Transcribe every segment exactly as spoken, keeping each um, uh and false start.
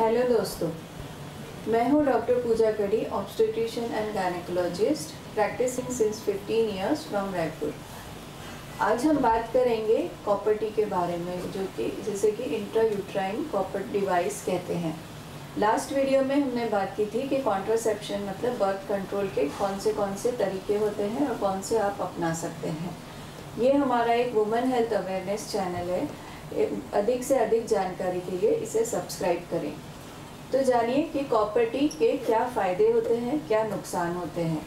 Hello दोस्तों, मैं हूं doctor Pooja Kadhi, obstetrician and gynaecologist, practising since fifteen years from Raipur. आज हम बात करेंगे कॉपर टी के बारे में, जो कि जैसे कि इंट्रा यूट्राइन कॉपर डिवाइस कहते हैं। लास्ट वीडियो में हमने बात की थी कि कॉन्ट्रासेप्शन मतलब बर्थ कंट्रोल के कौन से कौन से तरीके होते हैं और कौन से आप अपना सकते हैं। ये हमारा एक वुमेन हेल्थ अवेयरनेस चैनल है। अधिक से अधिक जानकारी के लिए इसे सब्सक्राइब करें। तो जानिए कि कॉपर टी के क्या फ़ायदे होते हैं, क्या नुकसान होते हैं।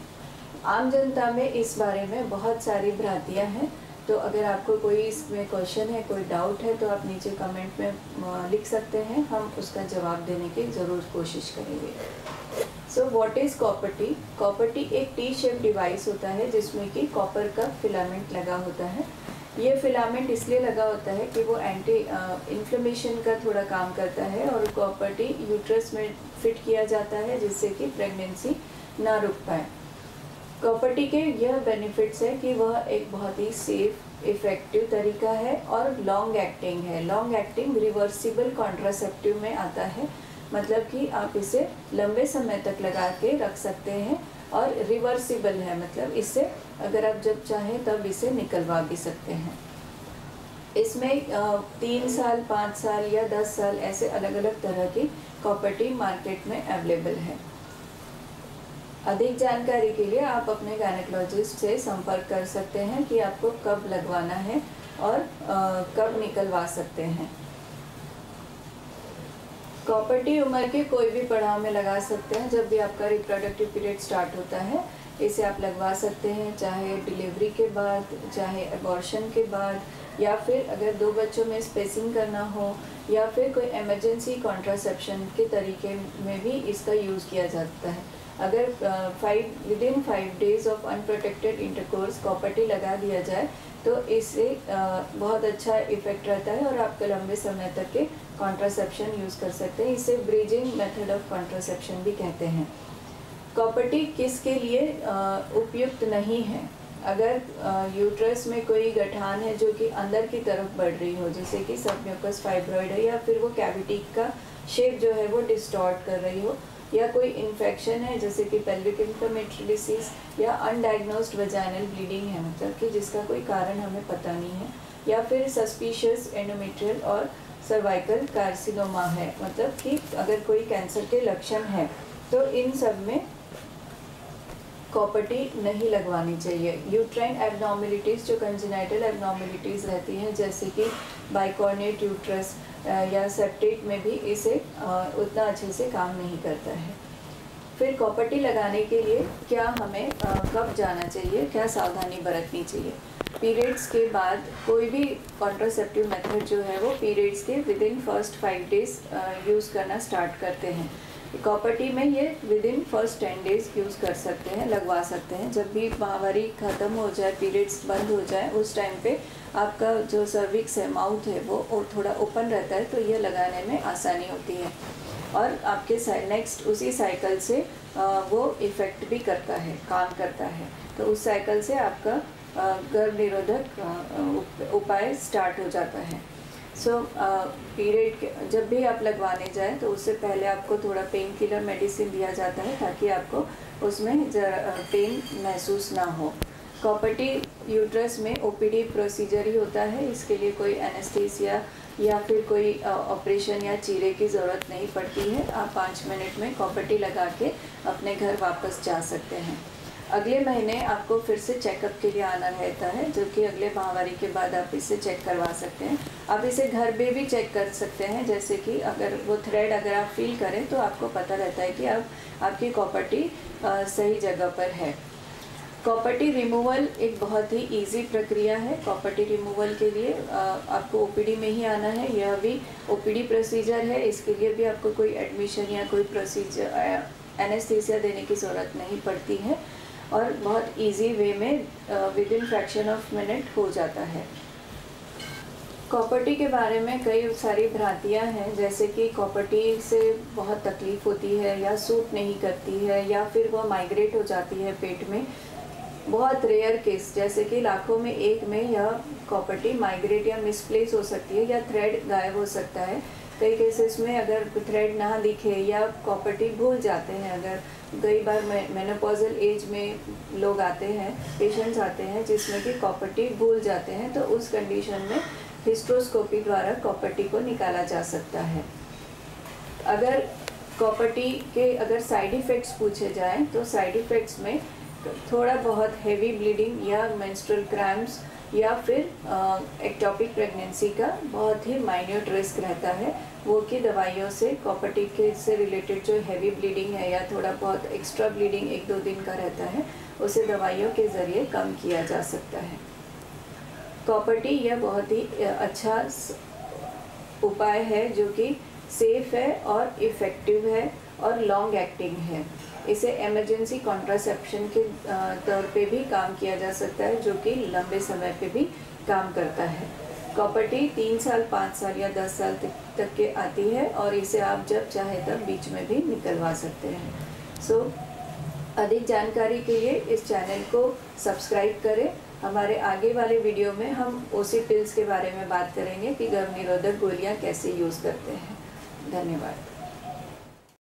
आम जनता में इस बारे में बहुत सारी भ्रांतियाँ हैं, तो अगर आपको कोई इसमें क्वेश्चन है, कोई डाउट है, तो आप नीचे कमेंट में लिख सकते हैं, हम उसका जवाब देने की ज़रूर कोशिश करेंगे। So what is copper T? Copper T एक टी शेप डिवाइस होता है जिसमें कि कॉपर का फिलामेंट लगा होता है। ये फिलामेंट इसलिए लगा होता है कि वो एंटी इन्फ्लेमेशन का थोड़ा काम करता है, और कॉपर टी यूट्रस में फिट किया जाता है जिससे कि प्रेगनेंसी ना रुक पाए। कॉपर टी के यह बेनिफिट्स है कि वह एक बहुत ही सेफ, इफ़ेक्टिव तरीका है और लॉन्ग एक्टिंग है। लॉन्ग एक्टिंग रिवर्सिबल कॉन्ट्रासेप्टिव में आता है, मतलब कि आप इसे लंबे समय तक लगा के रख सकते हैं और रिवर्सिबल है, मतलब इससे अगर आप जब चाहें तब इसे निकलवा भी सकते हैं। इसमें तीन साल, पाँच साल या दस साल ऐसे अलग अलग तरह की कॉपर टी मार्केट में अवेलेबल है। अधिक जानकारी के लिए आप अपने गायनेकोलॉजिस्ट से संपर्क कर सकते हैं कि आपको कब लगवाना है और कब निकलवा सकते हैं। कॉपर टी उम्र के कोई भी पड़ाव में लगा सकते हैं। जब भी आपका रिप्रोडक्टिव पीरियड स्टार्ट होता है, इसे आप लगवा सकते हैं, चाहे डिलीवरी के बाद, चाहे अबॉर्शन के बाद, या फिर अगर दो बच्चों में स्पेसिंग करना हो, या फिर कोई इमरजेंसी कॉन्ट्रासेप्शन के तरीके में भी इसका यूज़ किया जाता है। अगर five within five days of unprotected intercourse copper T लगा दिया जाए तो इससे uh, बहुत अच्छा इफेक्ट रहता है और आपके लंबे समय तक के कॉन्ट्रासेप्शन यूज़ कर सकते हैं। इसे ब्रिजिंग मेथड ऑफ कॉन्ट्रासेप्शन भी कहते हैं। कॉपर टी किसके लिए uh, उपयुक्त नहीं है? अगर यूट्रस uh, में कोई गठान है जो कि अंदर की तरफ बढ़ रही हो, जैसे कि सब्म्यूकस फाइब्रॉइड है, या फिर वो कैविटी का शेप जो है वो डिस्टॉर्ट कर रही हो, या कोई इन्फेक्शन है जैसे कि पेल्विक इन्फ्लेमेटरी डिजीज, या अनडायग्नोस्ड वजाइनल ब्लीडिंग है, मतलब कि जिसका कोई कारण हमें पता नहीं है, या फिर सस्पिशियस एंडोमेट्रियल और सर्वाइकल कार्सिनोमा है, मतलब कि अगर कोई कैंसर के लक्षण है, तो इन सब में कॉपर टी नहीं लगवानी चाहिए। यूट्राइन एबनॉर्मलिटीज़, जो कंजेनाइटल एबनॉर्मलिटीज़ रहती हैं, जैसे कि बाइकोर्नेट यूट्रस या सेप्टेट में भी इसे उतना अच्छे से काम नहीं करता है। फिर कॉपर टी लगाने के लिए क्या हमें कब जाना चाहिए, क्या सावधानी बरतनी चाहिए? पीरियड्स के बाद कोई भी कॉन्ट्रासेप्टिव मेथड जो है वो पीरियड्स के within first five days use करना स्टार्ट करते हैं। कॉपर टी में ये within first ten days use कर सकते हैं, लगवा सकते हैं। जब भी माहवारी ख़त्म हो जाए, पीरियड्स बंद हो जाए, उस टाइम पे आपका जो सर्विक्स है, माउथ है, वो और थोड़ा ओपन रहता है, तो ये लगाने में आसानी होती है और आपके नेक्स्ट उसी साइकिल से वो इफ़ेक्ट भी करता है, काम करता है। तो उस साइकिल से आपका गर्भ निरोधक उपाय स्टार्ट हो जाता है। सो पीरियड जब भी आप लगवाने जाएँ तो उससे पहले आपको थोड़ा पेन किलर मेडिसिन दिया जाता है ताकि आपको उसमें पेन महसूस ना हो। कॉपर टी यूट्रस में ओपीडी प्रोसीजर ही होता है, इसके लिए कोई एनेस्थीसिया या फिर कोई ऑपरेशन या चीरे की ज़रूरत नहीं पड़ती है। आप पाँच मिनट में कॉपर टी लगा के अपने घर वापस जा सकते हैं। अगले महीने आपको फिर से चेकअप के लिए आना रहता है, जो कि अगले माहवारी के बाद आप इसे चेक करवा सकते हैं। आप इसे घर पे भी चेक कर सकते हैं, जैसे कि अगर वो थ्रेड अगर आप फील करें तो आपको पता रहता है कि अब आपकी कॉपर टी सही जगह पर है। कॉपर टी रिमूवल एक बहुत ही इजी प्रक्रिया है। कॉपर टी रिमूवल के लिए आपको ओपीडी में ही आना है। यह भी ओपीडी प्रोसीजर है, इसके लिए भी आपको कोई एडमिशन या कोई प्रोसीजर एनेस्थीसिया देने की ज़रूरत नहीं पड़ती है और बहुत इजी वे में within fraction of minute हो जाता है। कॉपर टी के बारे में कई सारी भ्रांतियां हैं, जैसे कि कॉपर टी से बहुत तकलीफ़ होती है, या सूट नहीं करती है, या फिर वह माइग्रेट हो जाती है पेट में। बहुत रेयर केस, जैसे कि लाखों में एक में यह कॉपर टी माइग्रेट या मिसप्लेस हो सकती है या थ्रेड गायब हो सकता है। कई केसेस में अगर थ्रेड ना दिखे या कॉपर टी भूल जाते हैं, अगर कई बार मेनोपॉजल एज में लोग आते हैं, पेशेंट्स आते हैं जिसमें कि कॉपर टी भूल जाते हैं, तो उस कंडीशन में हिस्ट्रोस्कोपी द्वारा कॉपर टी को निकाला जा सकता है। अगर कॉपर टी के अगर साइड इफ़ेक्ट्स पूछे जाएं तो साइड इफ़ेक्ट्स में थोड़ा बहुत हेवी ब्लीडिंग या मेंस्ट्रुअल क्रैम्प्स या फिर एक्टोपिक प्रेगनेंसी का बहुत ही माइन्यूट रिस्क रहता है, वो कि दवाइयों से कॉपर टी के से रिलेटेड जो हेवी ब्लीडिंग है या थोड़ा बहुत एक्स्ट्रा ब्लीडिंग एक दो दिन का रहता है उसे दवाइयों के ज़रिए कम किया जा सकता है। कॉपर टी यह बहुत ही अच्छा उपाय है जो कि सेफ है और इफ़ेक्टिव है और लॉन्ग एक्टिंग है। इसे इमरजेंसी कॉन्ट्रासेप्शन के तौर पे भी काम किया जा सकता है जो कि लंबे समय पे भी काम करता है। कॉपर टी तीन साल पाँच साल या दस साल तक के आती है और इसे आप जब चाहे तब बीच में भी निकलवा सकते हैं। सो so, अधिक जानकारी के लिए इस चैनल को सब्सक्राइब करें। हमारे आगे वाले वीडियो में हम ओसी पिल्स के बारे में बात करेंगे कि गर्भ निरोधक गोलियाँ कैसे यूज़ करते हैं। धन्यवाद।